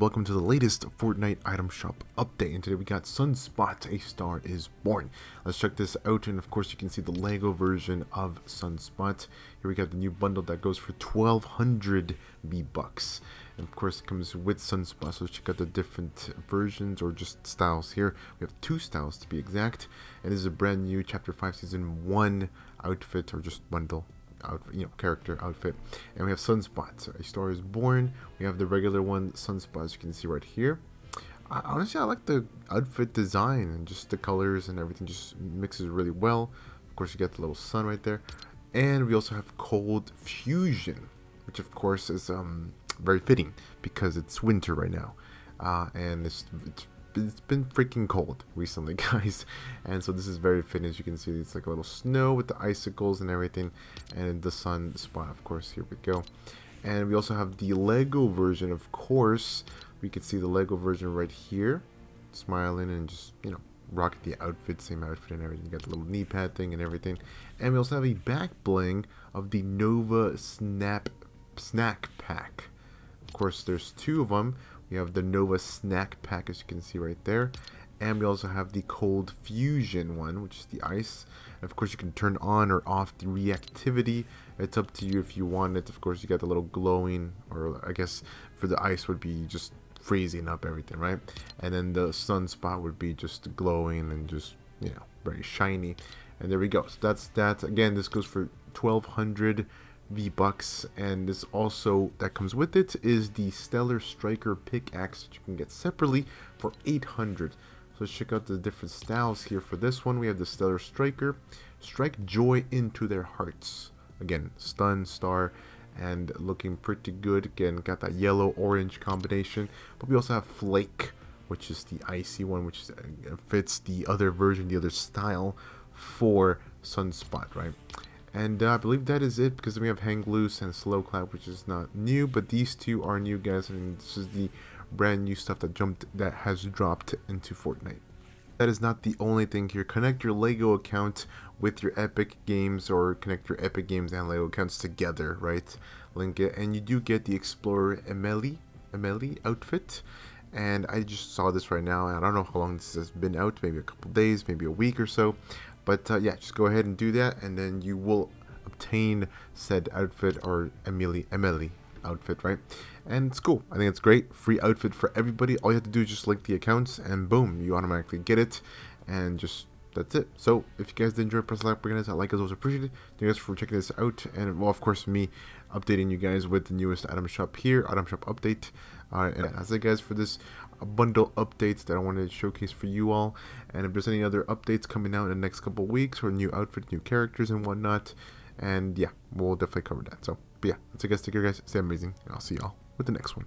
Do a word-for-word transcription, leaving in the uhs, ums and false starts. Welcome to the latest Fortnite item shop update, and today we got Sunspot, A Star Is Born. Let's check this out, and of course you can see the LEGO version of Sunspot. Here we got the new bundle that goes for twelve hundred V bucks, and of course it comes with Sunspot, so check out the different versions or just styles here. We have two styles to be exact, and this is a brand new Chapter five Season one outfit, or just bundle. Outfit, you know, character outfit, and we have Sunspot, A Star Is Born. We have the regular one, Sunspot, as you can see right here. I, honestly, I like the outfit design and just the colors and everything just mixes really well. Of course, you got the little sun right there, and we also have Cold Fusion, which of course is um very fitting because it's winter right now, uh, and it's, it's it's been freaking cold recently, guys, and so this is very fitting. As you can see, it's like a little snow with the icicles and everything, and the sun spot, of course. Here we go, and we also have the LEGO version. Of course, we can see the LEGO version right here, smiling and just, you know, rocking the outfit, same outfit and everything. You got the little knee pad thing and everything, and we also have a back bling of the Nova Snap Snack Pack. Of course, there's two of them. We have the Nova Snack Pack, as you can see right there. And we also have the Cold Fusion one, which is the ice. And of course, you can turn on or off the reactivity. It's up to you if you want it. Of course, you got the little glowing, or I guess for the ice would be just freezing up everything, right? And then the sunspot would be just glowing and just, you know, very shiny. And there we go. So that's that. Again, this goes for twelve hundred V bucks, and this also that comes with it is the Stellar Striker pickaxe that you can get separately for eight hundred. So let's check out the different styles here. For this one, we have the Stellar Striker, strike joy into their hearts. Again, stun, star, and looking pretty good. Again, got that yellow orange combination, but we also have Flake, which is the icy one, which fits the other version, the other style for Sunspot, right? And uh, I believe that is it, because we have Hang Loose and Slow Clap, which is not new, but these two are new, guys, and this is the brand new stuff that jumped that has dropped into Fortnite. That is not the only thing here. Connect your LEGO account with your Epic Games, or connect your Epic Games and LEGO accounts together, right? Link it, and you do get the Explorer Emilie, Emilie outfit. And I just saw this right now, and I don't know how long this has been out, maybe a couple days, maybe a week or so. But uh, yeah, just go ahead and do that, and then you will obtain said outfit, or Emilie, Emilie outfit, right? And it's cool. I think it's great. Free outfit for everybody. All you have to do is just link the accounts, and boom, you automatically get it. And just, that's it. So if you guys did enjoy, press like, guys. I like is always appreciated. Thank you guys for checking this out. And, well, of course, me updating you guys with the newest item shop here, item shop update. Uh, and that's it, guys, for this bundle updates that I wanted to showcase for you all. And if there's any other updates coming out in the next couple weeks, or new outfits, new characters and whatnot, and yeah, we'll definitely cover that. So but yeah, that's it, guys. Take care, guys, stay amazing, and I'll see y'all with the next one.